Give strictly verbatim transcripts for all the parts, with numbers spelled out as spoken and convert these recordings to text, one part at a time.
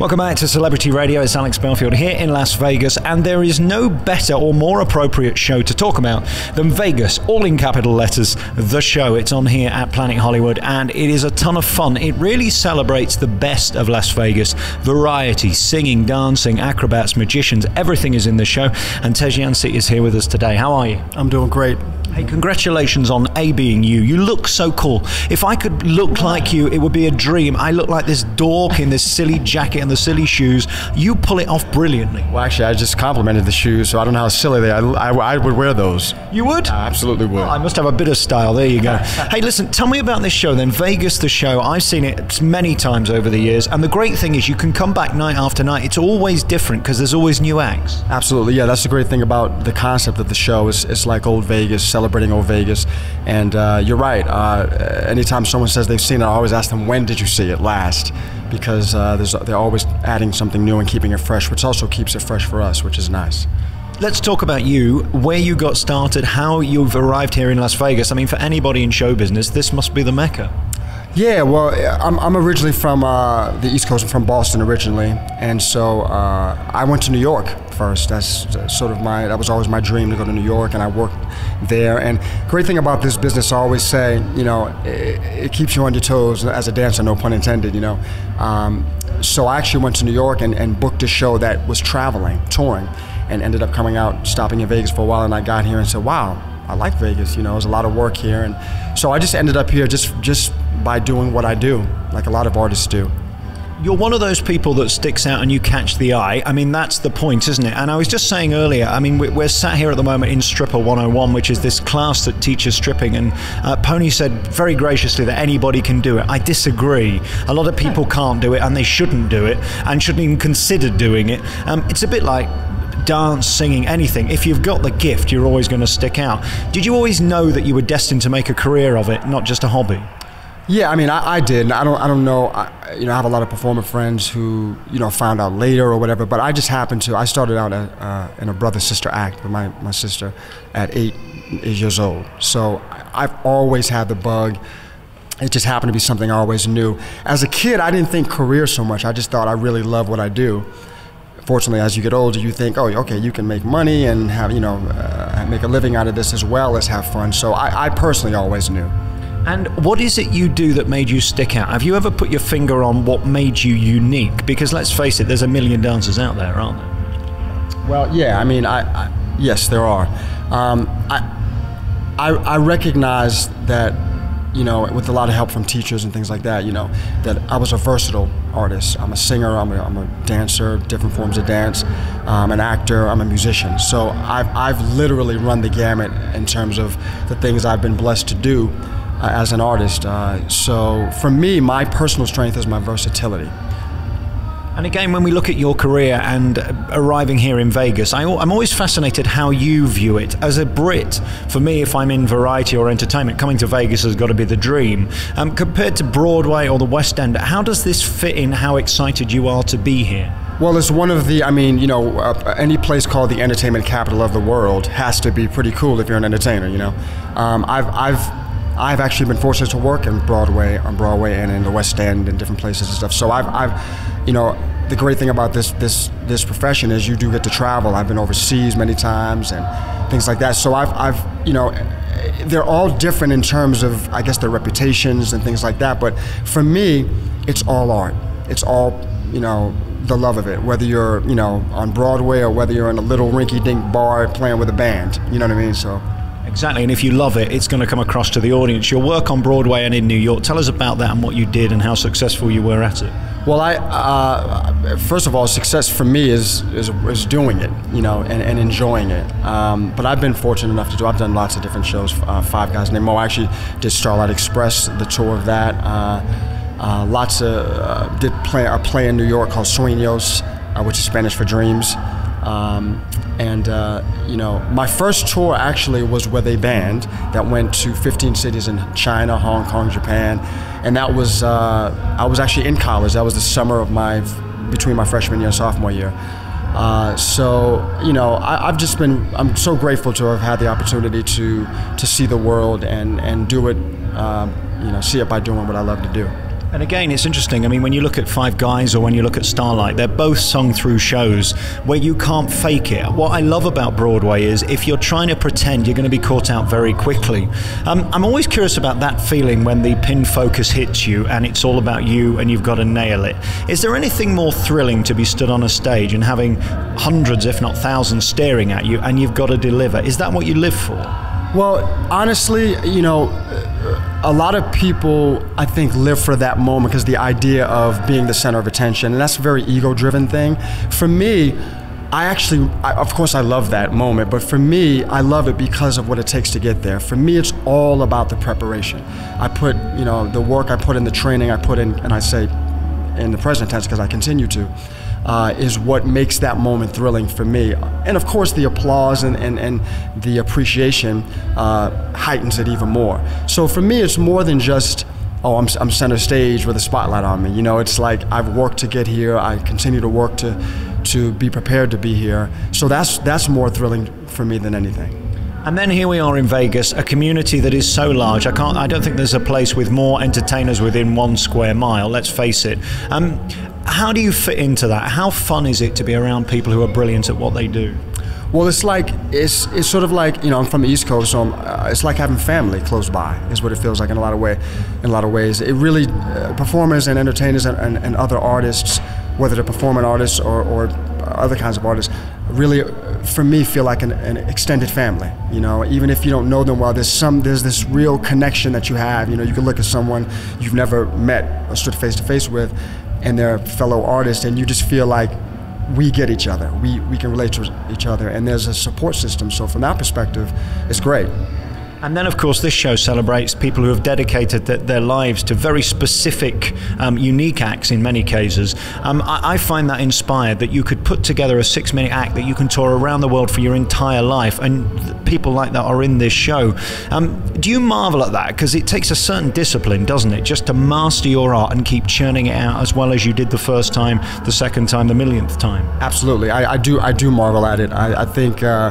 Welcome back to Celebrity Radio. It's Alex Belfield here in Las Vegas, and there is no better or more appropriate show to talk about than Vegas, all in capital letters, The Show. It's on here at Planet Hollywood, and it is a ton of fun. It really celebrates the best of Las Vegas. Variety, singing, dancing, acrobats, magicians, everything is in the show, and Tezz Yancey is here with us today. How are you? I'm doing great. Hey, congratulations on A, being you. You look so cool. If I could look like you, it would be a dream. I look like this dork in this silly jacket and the silly shoes. You pull it off brilliantly. Well, actually, I just complimented the shoes, so I don't know how silly they are. I, I, I would wear those. You would? I absolutely would. Well, I must have a bit of style. There you go. Hey, listen, tell me about this show then. Vegas, The Show. I've seen it many times over the years, and the great thing is you can come back night after night. It's always different because there's always new acts. Absolutely, yeah. That's the great thing about the concept of the show. Is it's like old Vegas, celebrating old Vegas, and uh, you're right. Uh, anytime someone says they've seen it, I always ask them, when did you see it last? Because uh, there's, they're always adding something new and keeping it fresh, which also keeps it fresh for us, which is nice. Let's talk about you, where you got started, how you've arrived here in Las Vegas. I mean, for anybody in show business, this must be the Mecca. Yeah, well, I'm, I'm originally from uh, the East Coast. I'm from Boston originally, and so uh, I went to New York first. That's sort of my, that was always my dream, to go to New York, and I worked there. And great thing about this business, I always say, you know, it, it keeps you on your toes as a dancer, no pun intended, you know. Um, so I actually went to New York and, and booked a show that was traveling, touring, and ended up coming out, stopping in Vegas for a while, and I got here and said, wow, I like Vegas, you know, there's a lot of work here. And so I just ended up here just just by doing what I do, like a lot of artists do. You're one of those people that sticks out and you catch the eye. I mean, that's the point, isn't it? And I was just saying earlier, I mean, we're sat here at the moment in Stripper one oh one, which is this class that teaches stripping, and uh, Pony said very graciously that anybody can do it. I disagree. A lot of people can't do it, and they shouldn't do it, and shouldn't even consider doing it. Um, it's a bit like dance, singing, anything. If you've got the gift, you're always going to stick out. Did you always know that you were destined to make a career of it, not just a hobby? Yeah, I mean, I, I did. I don't, I don't know. I, you know, I have a lot of performer friends who, you know, found out later or whatever. But I just happened to. I started out at, uh, in a brother-sister act with my my sister at eight, eight years old. So I've always had the bug. It just happened to be something I always knew. As a kid, I didn't think career so much. I just thought I really love what I do. Fortunately, as you get older, you think, oh, okay, you can make money and have, you know, uh, make a living out of this as well as have fun. So I, I personally always knew. And what is it you do that made you stick out? Have you ever put your finger on what made you unique? Because let's face it, there's a million dancers out there, aren't there? Well, yeah, I mean, I, I yes, there are. Um, I, I, I recognize that, you know, with a lot of help from teachers and things like that, you know, that I was a versatile artist. I'm a singer, I'm a, I'm a dancer, different forms of dance, I'm an actor, I'm a musician. So I've, I've literally run the gamut in terms of the things I've been blessed to do uh, as an artist. Uh, so for me, my personal strength is my versatility. And again, when we look at your career and arriving here in Vegas, I, I'm always fascinated how you view it. As a Brit, for me, if I'm in variety or entertainment, coming to Vegas has got to be the dream. Um, compared to Broadway or the West End, how does this fit in how excited you are to be here? Well, it's one of the, I mean, you know, uh, any place called the entertainment capital of the world has to be pretty cool if you're an entertainer, you know. Um, I've, I've I've actually been fortunate to work in Broadway, on Broadway, and in the West End, and different places and stuff. So I've, I've, you know, the great thing about this this this profession is you do get to travel. I've been overseas many times and things like that. So I've, I've, you know, they're all different in terms of, I guess, their reputations and things like that. But for me, it's all art. It's all, you know, the love of it. Whether you're, you know, on Broadway or whether you're in a little rinky-dink bar playing with a band, you know what I mean? So. Exactly, and if you love it, it's going to come across to the audience. Your work on Broadway and in New York, tell us about that and what you did and how successful you were at it. Well, I uh, first of all, success for me is is, is doing it, you know, and, and enjoying it. Um, but I've been fortunate enough to do. I've done lots of different shows. Uh, Five Guys Named Mo. I actually did Starlight Express, the tour of that. Uh, uh, lots of uh, did play a play in New York called Sueños, uh, which is Spanish for dreams. Um, and uh, you know, my first tour actually was with a band that went to fifteen cities in China, Hong Kong, Japan, and that was uh, I was actually in college. That was the summer of my between my freshman year and sophomore year. Uh, so you know, I, I've just been I'm so grateful to have had the opportunity to to see the world and and do it. Uh, you know, see it by doing what I love to do. And again, it's interesting. I mean, when you look at Five Guys or when you look at Starlight, they're both sung through shows where you can't fake it. What I love about Broadway is if you're trying to pretend, you're going to be caught out very quickly. Um, I'm always curious about that feeling when the pin focus hits you and it's all about you and you've got to nail it. Is there anything more thrilling to be stood on a stage and having hundreds, if not thousands, staring at you and you've got to deliver? Is that what you live for? Well, honestly, you know, a lot of people, I think, live for that moment because the idea of being the center of attention, and that's a very ego-driven thing. For me, I actually, I, of course I love that moment, but for me, I love it because of what it takes to get there. For me, it's all about the preparation. I put, you know, the work I put in, the training I put in, and I say in the present tense because I continue to, Uh, is what makes that moment thrilling for me. And of course the applause and, and, and the appreciation uh, heightens it even more. So for me it's more than just, oh, I'm, I'm center stage with a spotlight on me. You know, it's like I've worked to get here, I continue to work to, to be prepared to be here. So that's, that's more thrilling for me than anything. And then here we are in Vegas, a community that is so large. I can't, I don't think there's a place with more entertainers within one square mile, let's face it. Um, how do you fit into that? How fun is it to be around people who are brilliant at what they do? Well, it's like, it's, it's sort of like, you know, I'm from the East Coast, so I'm, uh, it's like having family close by, is what it feels like in a lot of, way, in a lot of ways. It really, uh, performers and entertainers and, and, and other artists, whether they're performing artists or, or other kinds of artists, really, for me, feel like an, an extended family. You know, even if you don't know them well, there's some, there's this real connection that you have. You know, you can look at someone you've never met or stood face to face with, and they're a fellow artist, and you just feel like we get each other. We we can relate to each other, and there's a support system. So from that perspective, it's great. And then, of course, this show celebrates people who have dedicated th their lives to very specific, um, unique acts in many cases. Um, I, I find that inspired, that you could put together a six-minute act that you can tour around the world for your entire life, and people like that are in this show. Um, do you marvel at that? Because it takes a certain discipline, doesn't it, just to master your art and keep churning it out as well as you did the first time, the second time, the millionth time? Absolutely. I, I, do, I do marvel at it. I, I think... Uh,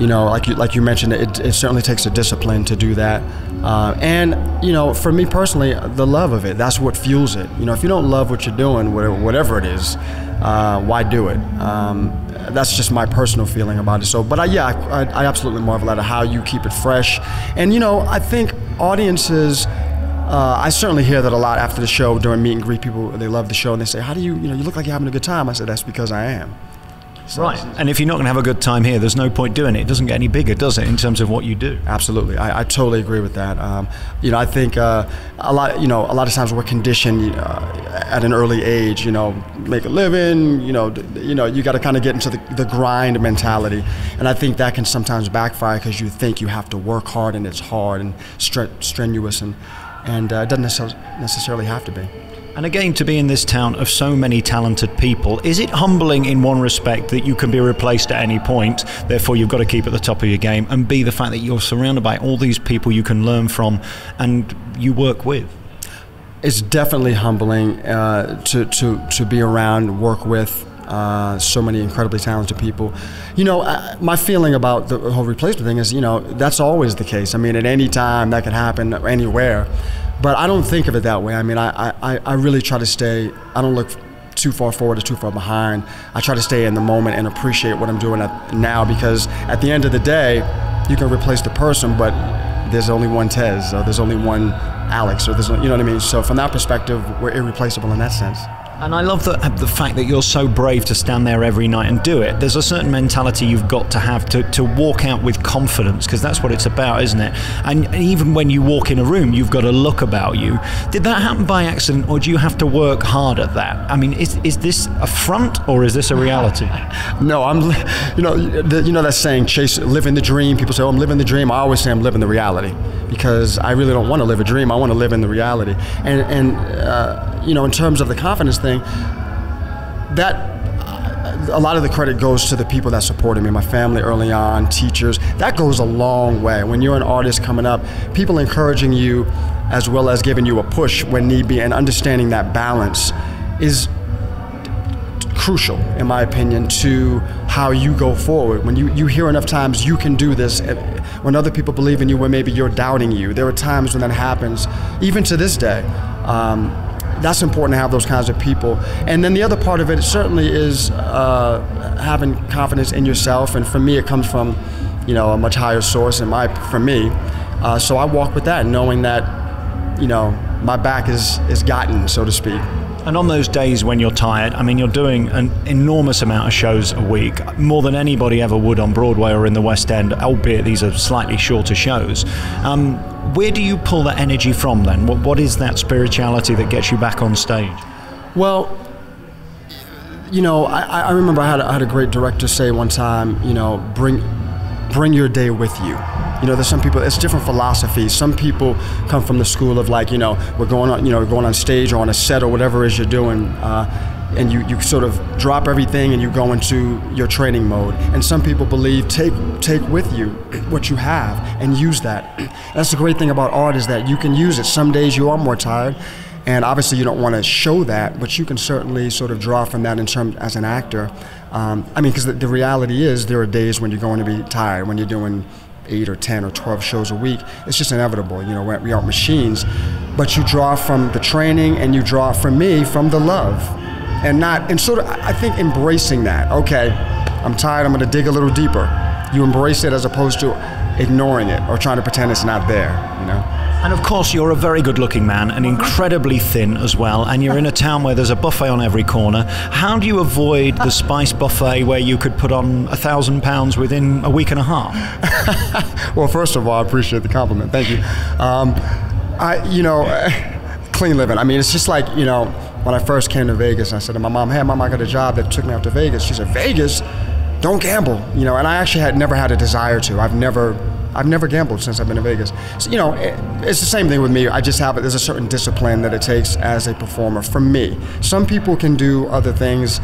You know, like you, like you mentioned, it, it certainly takes a discipline to do that. Uh, and, you know, for me personally, the love of it, that's what fuels it. You know, if you don't love what you're doing, whatever, whatever it is, uh, why do it? Um, that's just my personal feeling about it. So, but I, yeah, I, I absolutely marvel at how you keep it fresh. And, you know, I think audiences, Uh, I certainly hear that a lot after the show, during meet and greet, people, they love the show and they say, how do you, you know, you look like you're having a good time. I said, that's because I am. Right, and if you're not going to have a good time here, there's no point doing it. It doesn't get any bigger, does it, in terms of what you do? Absolutely, I, I totally agree with that. Um, you know, I think uh, a lot. You know, a lot of times we're conditioned uh, at an early age. You know, make a living. You know, you know, you got to kind of get into the, the grind mentality, and I think that can sometimes backfire because you think you have to work hard and it's hard and stre- strenuous, and and uh, it doesn't necess- necessarily have to be. And again, to be in this town of so many talented people, is it humbling in one respect that you can be replaced at any point, therefore you've got to keep at the top of your game, and B, the fact that you're surrounded by all these people you can learn from and you work with? It's definitely humbling uh, to, to, to be around, work with uh, so many incredibly talented people. You know, I, my feeling about the whole replacement thing is, you know, that's always the case. I mean, at any time that could happen, anywhere. But I don't think of it that way. I mean, I, I, I really try to stay, I don't look too far forward or too far behind. I try to stay in the moment and appreciate what I'm doing at, now, because at the end of the day, you can replace the person, but there's only one Tezz, or there's only one Alex, or there's, you know what I mean? So from that perspective, we're irreplaceable in that sense. And I love the, the fact that you're so brave to stand there every night and do it. There's a certain mentality you've got to have to, to walk out with confidence, because that's what it's about, isn't it? And, and even when you walk in a room, you've got to look about you. Did that happen by accident, or do you have to work hard at that? I mean, is, is this a front, or is this a reality? No, I'm, you know, the, you know that saying, chase, living the dream. People say, oh, I'm living the dream. I always say I'm living the reality, because I really don't want to live a dream. I want to live in the reality. And, and uh, you know, in terms of the confidence thing, that a lot of the credit goes to the people that supported me, my family early on, teachers. That goes a long way. When you're an artist coming up, people encouraging you as well as giving you a push when need be, and understanding that balance is crucial, in my opinion, to how you go forward. When you, you hear enough times, you can do this, when other people believe in you, when maybe you're doubting you. There are times when that happens, even to this day. Um, that's important to have those kinds of people. And then the other part of it certainly is uh, having confidence in yourself. And for me, it comes from, you know, a much higher source. And my, for me, uh, so I walk with that, knowing that, you know, my back is is gotten, so to speak. And on those days when you're tired, I mean, you're doing an enormous amount of shows a week, more than anybody ever would on Broadway or in the West End, albeit these are slightly shorter shows. Um, where do you pull that energy from then? What, what is that spirituality that gets you back on stage? Well, you know, I, I remember I had, I had a great director say one time, you know, bring, bring your day with you. You know, there's some people, it's different philosophies. Some people come from the school of like, you know, we're going on, you know, we're going on stage or on a set or whatever it is you're doing, uh, and you, you sort of drop everything and you go into your training mode. And some people believe take take with you what you have and use that. That's the great thing about art, is that you can use it. Some days you are more tired, and obviously you don't want to show that, but you can certainly sort of draw from that in terms as an actor. Um, I mean, because the, the reality is there are days when you're going to be tired, when you're doing eight or ten or twelve shows a week. It's just inevitable, you know, we aren't machines. But you draw from the training, and you draw, from me, from the love. And not, and sort of, I think embracing that. Okay, I'm tired, I'm gonna dig a little deeper. You embrace it as opposed to ignoring it or trying to pretend it's not there, you know? And of course, you're a very good-looking man and incredibly thin as well, and you're in a town where there's a buffet on every corner. How do you avoid the spice buffet where you could put on a thousand pounds within a week and a half? Well, first of all, I appreciate the compliment. Thank you. Um, I, you know, clean living. I mean, it's just like, you know, when I first came to Vegas, I said to my mom, hey, Mom, I got a job that took me out to Vegas. She said, Vegas? Don't gamble, you know, and I actually had never had a desire to. I've never, I've never gambled since I've been in Vegas. So, you know, it, it's the same thing with me. I just have it. There's a certain discipline that it takes as a performer. For me, some people can do other things,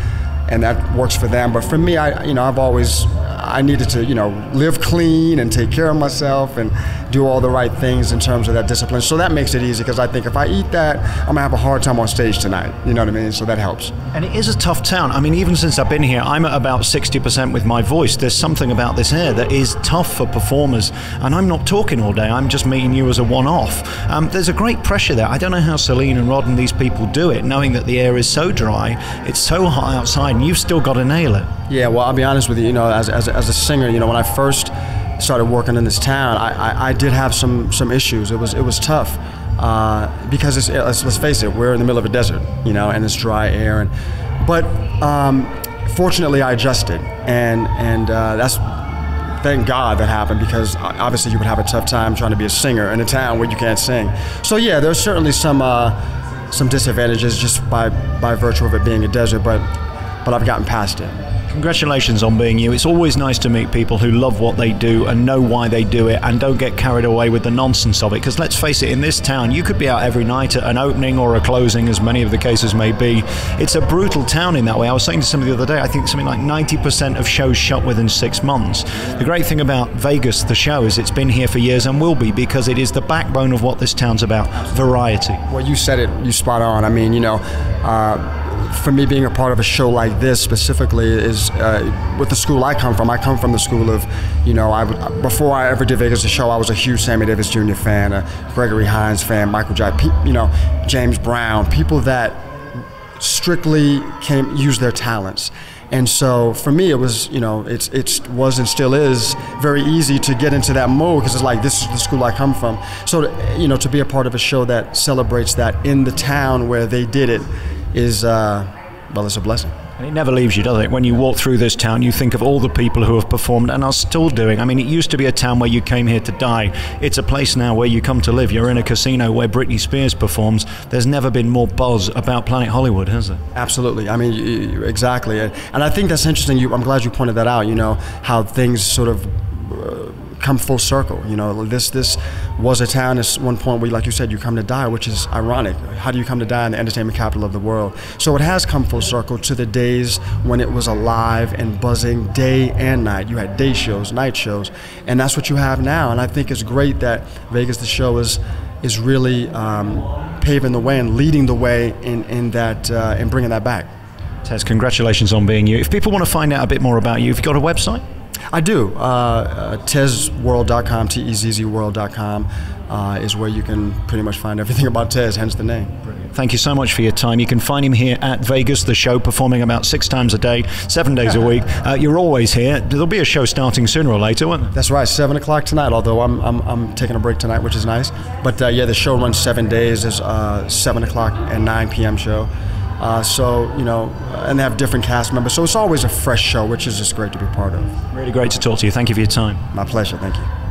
and that works for them. But for me, I, you know, I've always, I needed to, you know, live clean and take care of myself and do all the right things in terms of that discipline. So that makes it easy, because I think if I eat that, I'm gonna have a hard time on stage tonight. You know what I mean? So that helps. And it is a tough town. I mean, even since I've been here, I'm at about sixty percent with my voice. There's something about this air that is tough for performers. And I'm not talking all day. I'm just meeting you as a one-off. Um, there's a great pressure there. I don't know how Celine and Rod and these people do it, knowing that the air is so dry, it's so hot outside, and you've still got to nail it. Yeah, well, I'll be honest with you. You know, as, as, as a singer, you know, when I first started working in this town, I, I, I did have some some issues. It was it was tough uh, because it's, let's, let's face it, we're in the middle of a desert, you know, and it's dry air. And but um, fortunately, I adjusted, and and uh, that's thank God that happened, because obviously you would have a tough time trying to be a singer in a town where you can't sing. So yeah, there's certainly some uh, some disadvantages just by by virtue of it being a desert, but but I've gotten past it. Congratulations on being you. It's always nice to meet people who love what they do and know why they do it and don't get carried away with the nonsense of it. Because let's face it, in this town, you could be out every night at an opening or a closing, as many of the cases may be. It's a brutal town in that way. I was saying to somebody the other day, I think something like ninety percent of shows shut within six months. The great thing about Vegas, the show, is it's been here for years and will be, because it is the backbone of what this town's about, variety. Well, you said it, you spot on. I mean, you know, uh, for me, being a part of a show like this specifically is uh, with the school I come from. I come from the school of, you know, I would, before I ever did Vegas the Show, I was a huge Sammy Davis Junior fan, a Gregory Hines fan, Michael Jai, you know, James Brown, people that strictly came use their talents. And so for me, it was, you know, it's it's was and still is very easy to get into that mode, because it's like, this is the school I come from. So to, you know, to be a part of a show that celebrates that in the town where they did it, is, uh, well, it's a blessing. And it never leaves you, does it? When you walk through this town, you think of all the people who have performed and are still doing. I mean, it used to be a town where you came here to die. It's a place now where you come to live. You're in a casino where Britney Spears performs. There's never been more buzz about Planet Hollywood, has there? Absolutely. I mean, exactly. And I think that's interesting. You, I'm glad you pointed that out, you know, how things sort of uh, come full circle. You know, this this was a town at one point where, like you said, you come to die, which is ironic. How do you come to die in the entertainment capital of the world? So it has come full circle to the days when it was alive and buzzing day and night. You had day shows, night shows, and that's what you have now. And I think it's great that Vegas the Show is is really um, paving the way and leading the way in in that uh, and bringing that back. Tezz, congratulations on being you. If people want to find out a bit more about you, have you got a website? I do. Uh, uh, Tezz world dot com, T E Z Z world dot com uh, is where you can pretty much find everything about Tezz, hence the name. Brilliant. Thank you so much for your time. You can find him here at Vegas, the show, performing about six times a day, seven days a week. Uh, you're always here. There'll be a show starting sooner or later, won't there? That's right, seven o'clock tonight, although I'm, I'm, I'm taking a break tonight, which is nice. But uh, yeah, the show runs seven days. There's uh, seven o'clock and nine P M show. Uh, so, you know, and they have different cast members. So it's always a fresh show, which is just great to be part of. Really great to talk to you. Thank you for your time. My pleasure. Thank you.